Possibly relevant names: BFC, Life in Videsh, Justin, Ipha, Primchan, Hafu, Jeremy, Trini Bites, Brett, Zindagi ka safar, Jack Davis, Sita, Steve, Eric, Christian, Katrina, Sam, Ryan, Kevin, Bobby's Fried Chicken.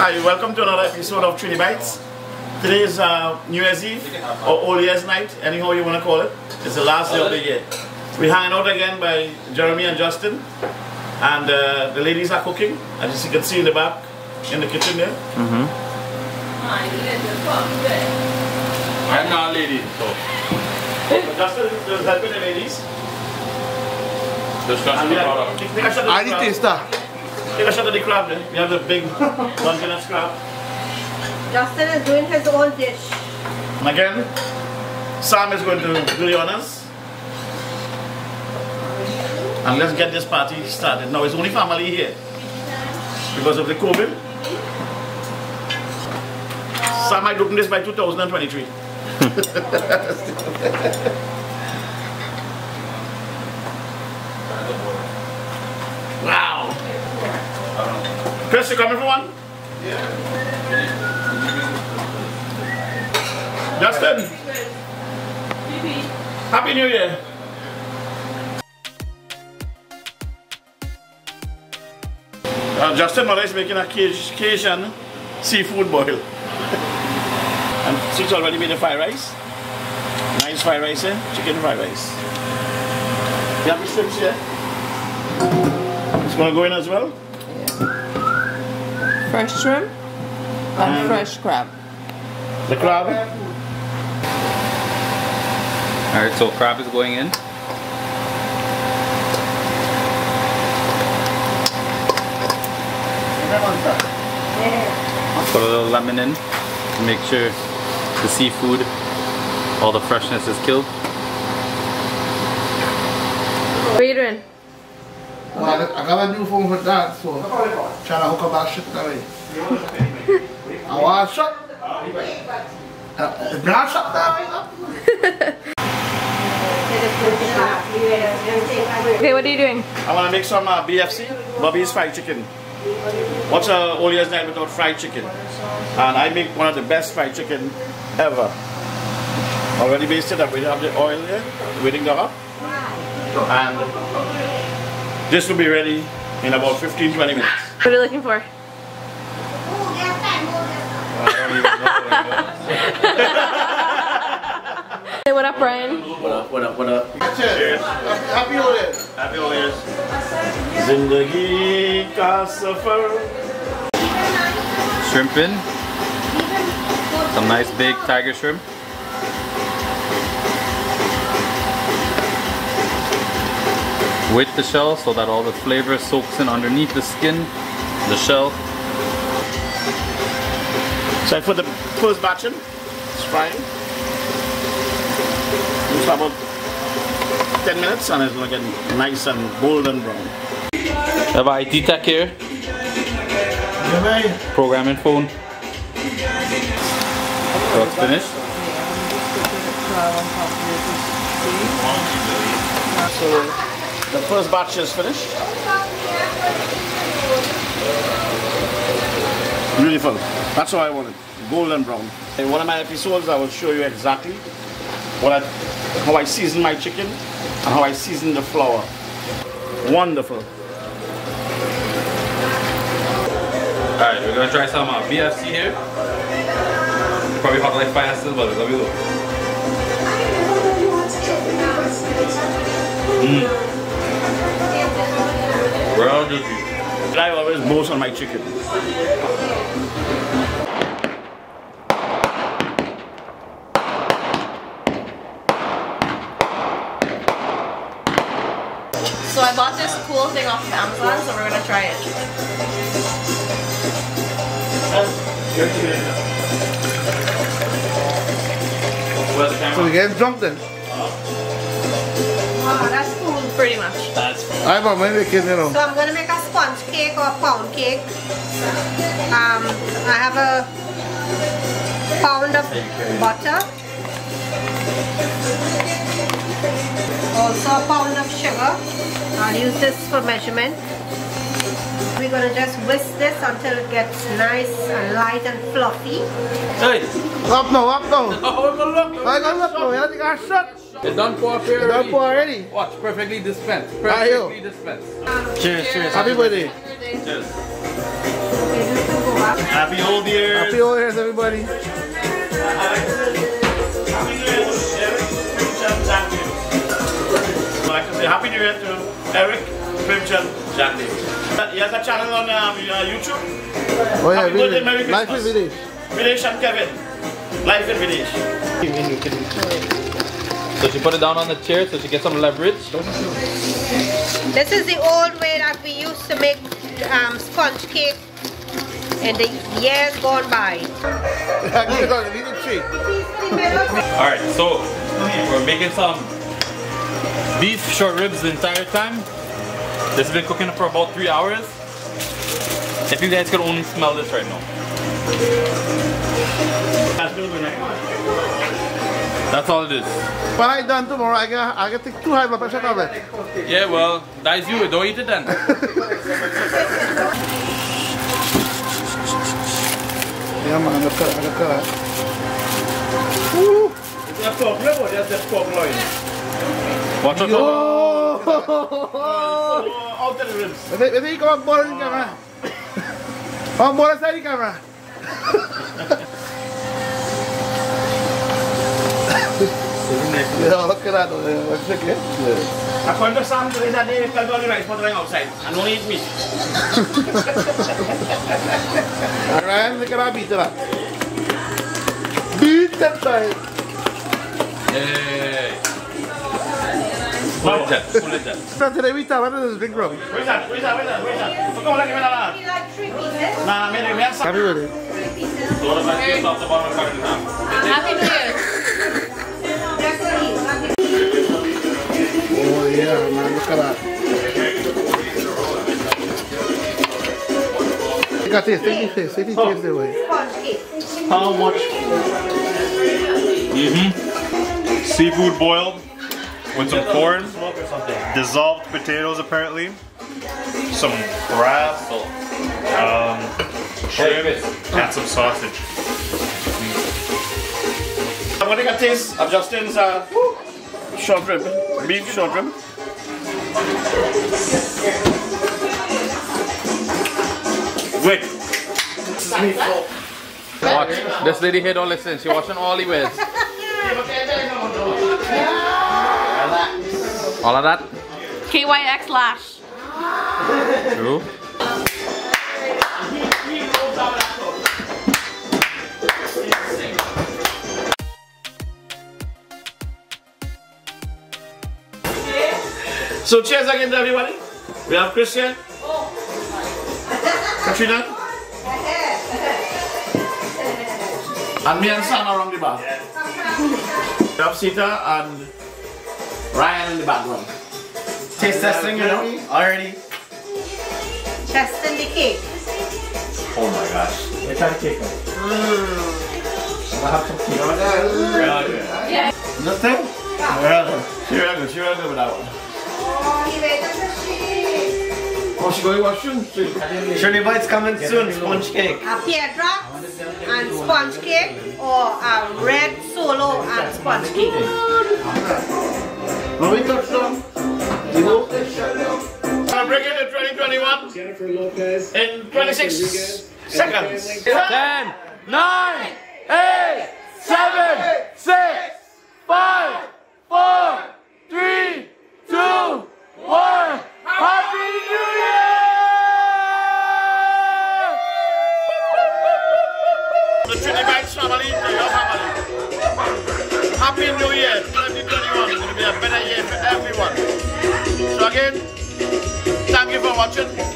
Hi, welcome to another episode of Trini Bites. Today is New Year's Eve, or Old Year's Night, anyhow you want to call it. It's the last day of the year. We're hanging out again by Jeremy and Justin, and the ladies are cooking, as you can see in the back, in the kitchen there. I'm not a lady, so. Justin is helping the ladies. I need to start. Take a shot of the crab then. We have the big dungeon of crab. Justin is doing his own dish. And again, Sam is going to do the honors. And let's get this party started. Now it's only family here because of the COVID. Sam might open this by 2023. Wow! Chris, you coming for one? Yeah. Justin! Happy New Year! Justin mother is making a Cajun seafood boil. And she's already made a fried rice. Nice fried rice here, chicken fried rice. You have the strips here? It's going to go in as well? Fresh shrimp and fresh crab. The crab? Alright, so crab is going in. Put a little lemon in to make sure the seafood, all the freshness is killed. What are you doing? Well, I got a new phone for that, so I'm trying to hook up that shit that way. I want a shot. Not shot that way. Okay, what are you doing? I want to make some BFC, Bobby's Fried Chicken. What's an Old Year's Night without fried chicken? And I make one of the best fried chicken ever. Already basted up. We have the oil here, waiting to hop. And this will be ready in about 15-20 minutes. What are you looking for? Say what up, Ryan. What up? Cheers. Happy Old Year's. Happy Old Year's. Zindagi ka safar. Shrimp in. Some nice big tiger shrimp. With the shell so that all the flavor soaks in underneath the skin, the shell. So I put the first batch in, it's frying. It's about 10 minutes and it's looking nice and golden brown. Have I IT tech here? Programming phone. So it's finished. So the first batch is finished. Beautiful. That's what I wanted. Golden brown. In one of my episodes, I will show you exactly what how I season my chicken and how I season the flour. Wonderful. Alright, we're gonna try some BFC here. Probably hot like fire still, but let me look. Well, I always boast on my chicken. So I bought this cool thing off of Amazon, so we're gonna try it. So you guys drunk then? Oh, that's cool, pretty much. That's cool. I'm a mini kid, you know. So I'm gonna make a sponge cake or a pound cake. I have a pound of butter, also a pound of sugar. I'll use this for measurement. We're gonna just whisk this until it gets nice and light and fluffy. Hey, up now. I got up now. I think I shut. It's done for already. It's done for already. Watch, perfectly dispensed. Cheers. Happy birthday. Cheers. Happy old year! Happy old years, everybody! Happy New Year to Eric, Primchan, Jack Davis. I can say Happy New Year to Eric, Primchan, Jack Davis. He has a channel on YouTube. Oh yeah, birthday, Merry Christmas. Life in Videsh. Videsh and Kevin. Life in Videsh. So she put it down on the chair so she gets some leverage. This is the old way that we used to make sponge cake in the years gone by. Alright, so we're making some beef short ribs the entire time. This has been cooking for about 3 hours. I think you guys can only smell this right now. That's all it is. When I done tomorrow, I get too high blood pressure cover. Yeah, well, that's you. Don't eat it then. Yeah man, look at that. Woo! Watch out! Out the ribs. Maybe you come on board in camera. On board inside the camera. Yeah, look at that. What's it? I found the Sam in that day, fell down the rice pot outside. And don't eat meat. Ryan, look at that beat it up. Beat that time. Yay. Pull it down. So today we talk about this big bro. Where's that? Come on, let me know that. You like 3 pieces? Nah, maybe we have some. Have you ready? 3 pieces. All of us get off the bottom of the time. Happy New Year. Oh yeah, man, look at that. Look at this, take this away. How much? Mm-hmm. Seafood boiled with some corn, dissolved potatoes apparently, some grass, shrimp, and some sausage. I'm gonna take a taste of Justin's short rib, beef short rib. Wait. This is me. Watch. This lady here don't listen. She watching all the ways. All of that? KYX lash. True. So cheers again to everybody. We have Christian. Katrina and me and Sam are on the bar. Yes. We have Sita and Ryan in the background. Taste testing, you know? Already. Testing the cake. Oh my gosh. Look at the cake. I have some cake. Yeah. Nothing? She was good with that one. Oh, she's going to watch soon. Trini Bites coming soon, sponge cake. A pear drop and sponge cake, or a red solo and sponge cake. When we touch them, you know, I'm bringing it to 2021 in 26 seconds. 10, 9, 8, 7, 6, 5, 4, 3, 2, 1. Happy New Year! The Trini Bites family, your family. Happy New Year 2021. It's going to be a better year for everyone. So again, thank you for watching.